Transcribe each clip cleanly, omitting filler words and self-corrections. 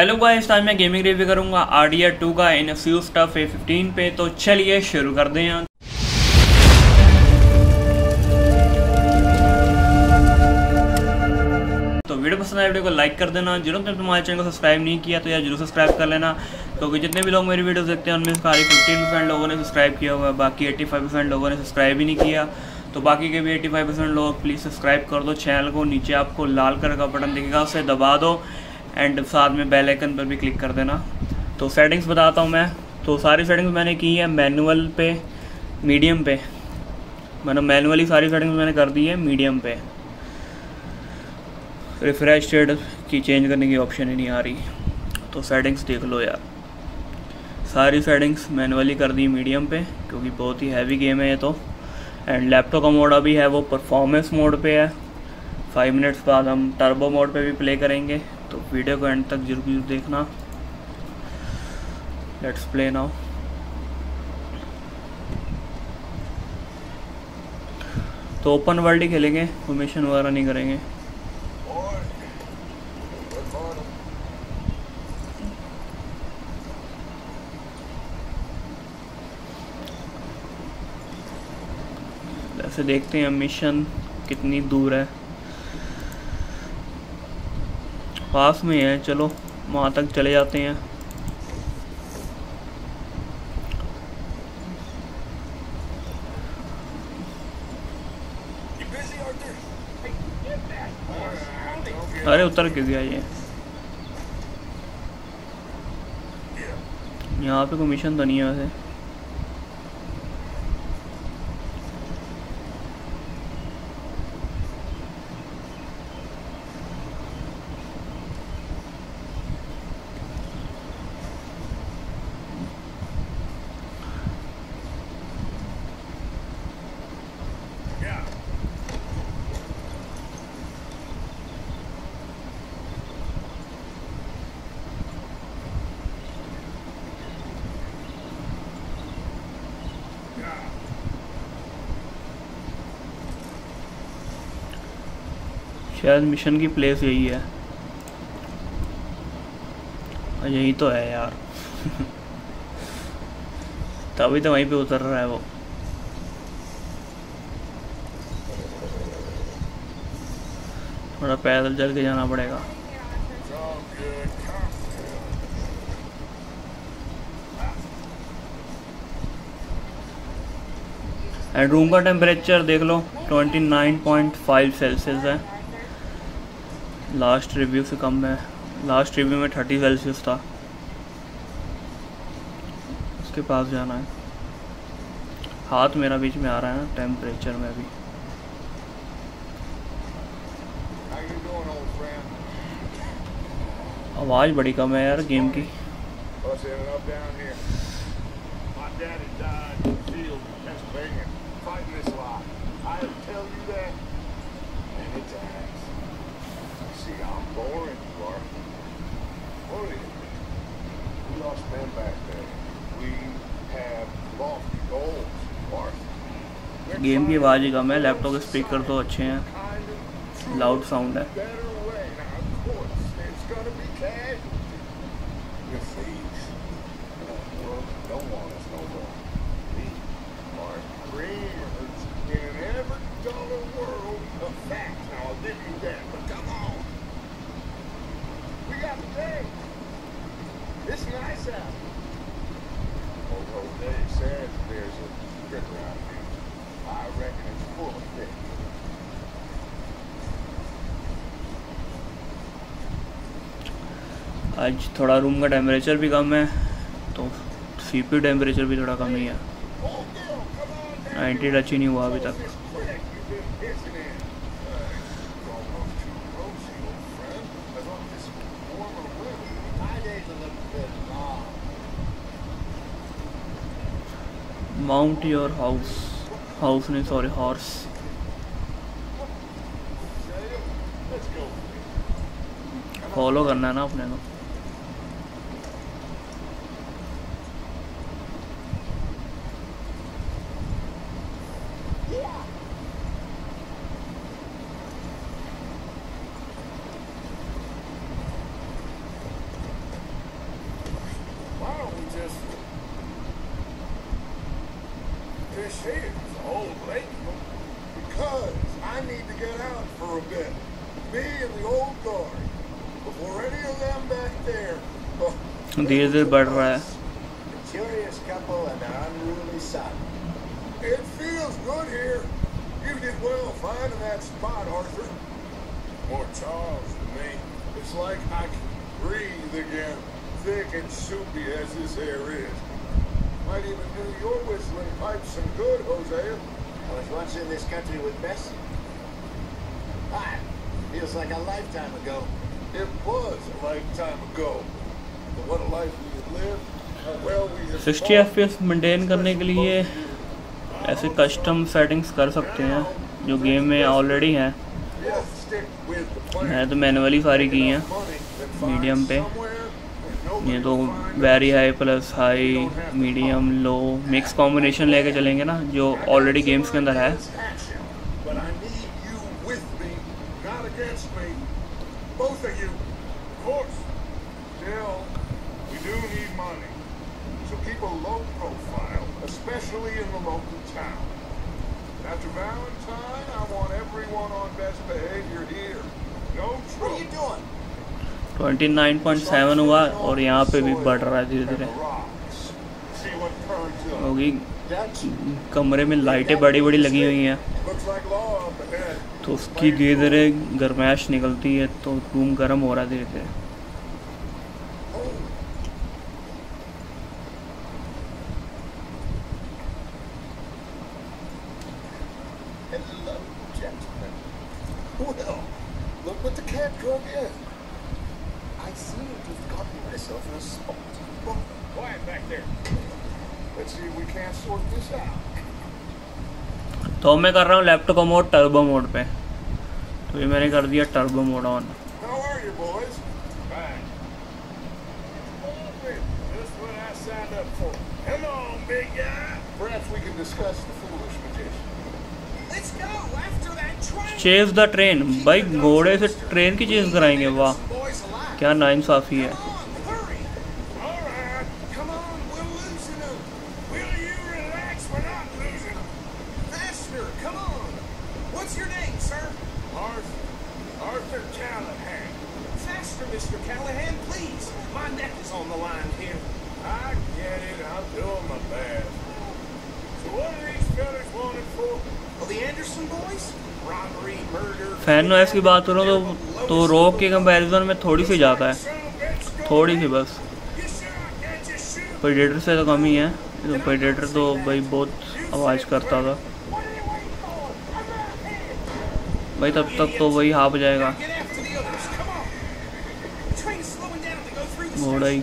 Hello guys, आज मैं gaming review करूंगा RDR2 का इन फ्यू स्टफ A15 पे। तो चलिए शुरू कर दें। वीडियो पसंद आए वीडियो को लाइक कर देना। जिन्होंने तुम्हारे चैनल को सब्सक्राइब नहीं किया तो यार जरूर सब्सक्राइब कर लेना, क्योंकि जितने भी लोग मेरी वीडियोस देखते हैं उनमें से खाली 15% लोगों ने सब्सक्राइब किया हुआ है, बाकी 85% लोगों ने सब्सक्राइब ही नहीं किया। तो बाकी के भी 85% लोग प्लीज़ सब्सक्राइब कर दो चैनल को। नीचे आपको लाल कलर का बटन दिखेगा, उसे दबा दो एंड साथ में बेल आइकन पर भी क्लिक कर देना। तो सेटिंग्स बताता हूँ मैं। तो सारी सेटिंग्स मैंने की है मैनुअल पे, मीडियम पे, मतलब मैनुअली सारी सेटिंग्स मैंने कर दी है मीडियम पे। रिफ्रेश रेट की चेंज करने की ऑप्शन ही नहीं आ रही। तो सेटिंग्स देख लो यार, सारी सेटिंग्स मैनुअली कर दी मीडियम पे, क्योंकि बहुत ही हैवी गेम है ये तो। एंड लैपटॉप का मोड अभी है वो परफॉर्मेंस मोड पे है। 5 मिनट्स बाद हम टर्बो मोड पे भी प्ले करेंगे, तो वीडियो को एंड तक जरूर देखना। Let's play now. तो ओपन वर्ल्ड ही खेलेंगे, फॉर्मेशन वगैरह नहीं करेंगे। ऐसे देखते हैं मिशन कितनी दूर है, पास में है, चलो वहाँ तक चले जाते हैं। अरे उतर के गया ये, यहाँ पे कोई मिशन तो नहीं है वैसे। शायद मिशन की प्लेस यही है, यही तो है यार। तभी तो वहीं पे उतर रहा है वो। थोड़ा पैदल चल के जाना पड़ेगा। एंड रूम का टेम्परेचर देख लो 29.5 सेल्सियस है। लास्ट रिव्यू से कम है, लास्ट रिव्यू में 30 सेल्सियस था। उसके पास जाना है। हाथ मेरा बीच में आ रहा है ना टेम्परेचर में अभी। आवाज़ बड़ी कम है यार गेम की। गेम की आवाज़ ही कम है। लैपटॉप के स्पीकर तो अच्छे हैं, लाउड साउंड है। आज थोड़ा रूम का टेम्परेचर भी कम है, तो CPU टेम्परेचर भी थोड़ा कम ही है। 90 टच ही नहीं हुआ अभी तक। माउंट योर हाउस नहीं, सॉरी हॉर्स। फॉलो करना है ना अपने को। chairs, old lady, because I need to get out for a bit. Me and the old guard. Before any of them back there. A curious couple and an unruly son. It feels good here. You did well finding that spot, Arthur. More Charles than me. It's like I can breathe again, thick and soupy as this air is. Might even do your whistling pipe some good, Hosea. I was once in this country with Bessie. Ah, feels like a lifetime ago. It was a lifetime ago. But what a life we have lived. 60 FPS maintain करने के लिए ऐसे custom settings कर सकते हैं जो game में already हैं। मैं तो मैनुअली सारी की हैं मीडियम पे, ये तो very high plus high medium low mix combination लेके चलेंगे ना जो ऑलरेडी गेम्स के अंदर है। Keep a low profile, especially in the local town. After Valentine, I want everyone on best behavior here. No trouble. What are you doing? 29.7 हुआ और यहाँ पे भी बढ़ रहा है धीरे-धीरे। होगी कमरे में लाइटें बड़ी-बड़ी लगी हुई हैं, तो उसकी धीरे-धीरे गर्माहट निकलती है, तो रूम गर्म हो रहा है धीरे-धीरे। तो मैं कर रहा हूँ लैपटॉप का मोड टर्बो मोड पे, तो ये मैंने कर दिया turbo mode on. Chase the train, भाई घोड़े से ट्रेन की चेज कराएंगे, वाह क्या नाइंसाफी है। फैन नॉइस की बात करूँ तो रॉक के कंपैरिजन में थोड़ी सी जाता है, थोड़ी सी बस। प्रेडेटर से तो कम ही है, तो प्रेडेटर तो भाई बहुत आवाज़ करता था भाई, तब तक तो वही हाफ जाएगा घोड़ा ही।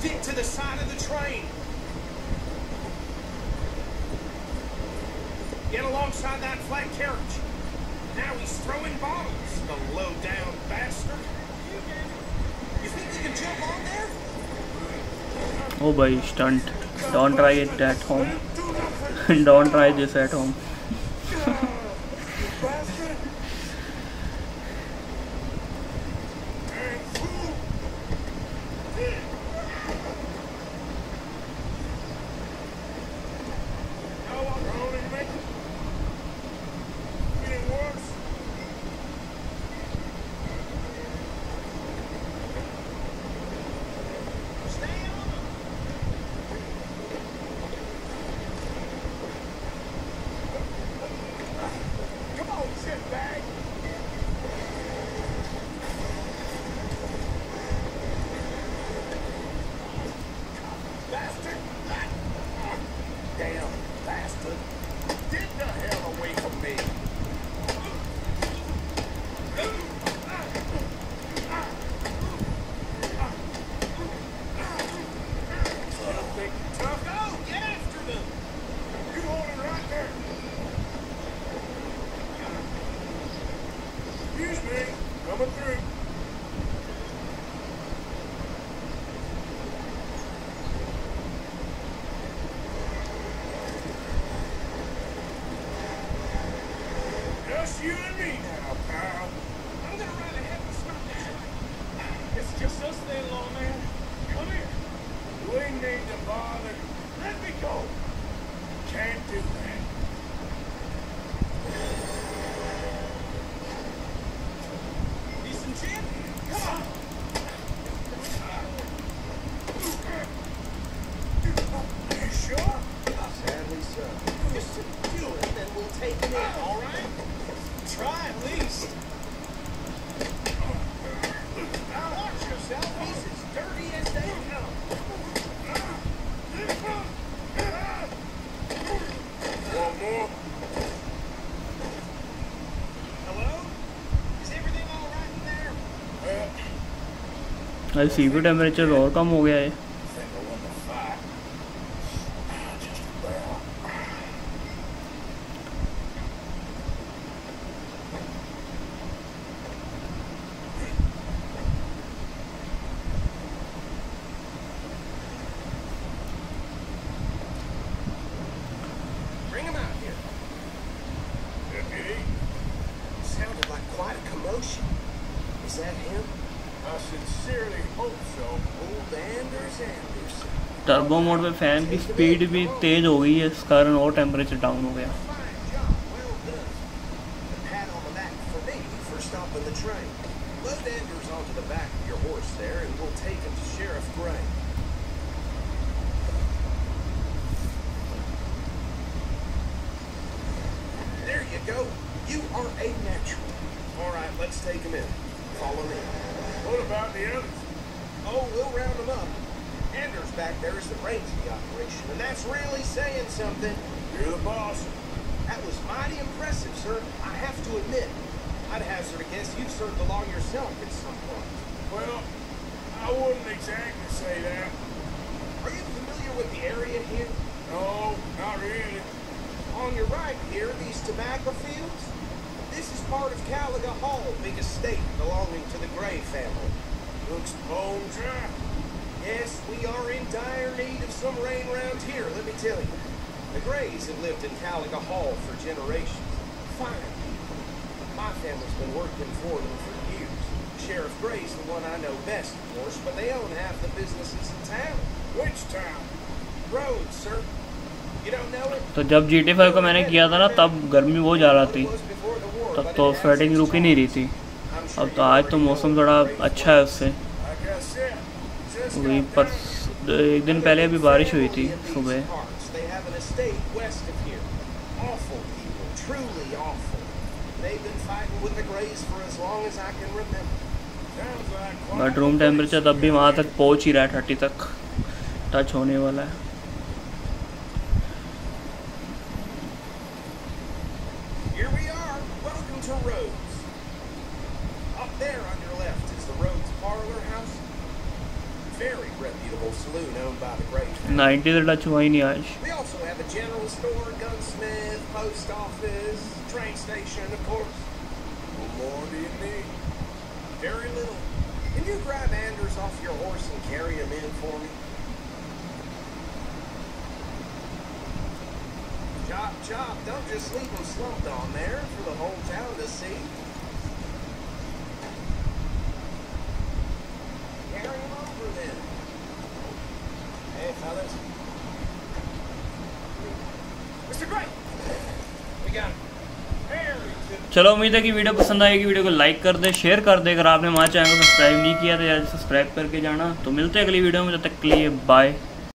Stick to the side of the train. Get alongside that flat carriage. Now he's throwing bottles, the low-down bastard. You think you can jump on there? Oh boy, stunt! Don't try it at home. Don't try this at home. You and me now, pal. I'm gonna ride ahead and stop that. It's just us there, little man. Come here. You ain't need to bother. Let me go. Can't do that. Need some gin? Come on. You sure? Sadly so. Just do it, then we'll take it in, all right? Try at least. सी भी temperature और कम हो गया है। Turbo mode में fan की speed भी तेज हो गई है, इस कारण और टेम्परेचर डाउन हो गया। तो जब GT5 को मैंने किया था ना, तब गर्मी बहुत ज़्यादा थी, तब तो स्वेटिंग रुक ही नहीं रही थी। अब तो आज तो मौसम थोड़ा अच्छा है, उससे वही पर एक दिन पहले अभी बारिश हुई थी सुबह। बट रूम टेम्परेचर तब भी वहाँ तक पहुँच ही रहा है, 30 तक टच होने वाला है। We also have a general store, gunsmith, post office, train station, of course. What more do you need? Very little. Can you grab Anders off your horse and carry him in for me? Chop, chop. Don't just leave him slumped on there for the whole town to see. Carry him over then. Hey, fellas. Mr. Gray, we got him. चलो उम्मीद है कि video पसंद आएगी। Video को like कर दे, share कर दे। अगर आपने हमारे चैनल को सब्सक्राइब नहीं किया तो यार सब्सक्राइब करके जाना। तो मिलते हैं अगली वीडियो में, तब तक के लिए बाय।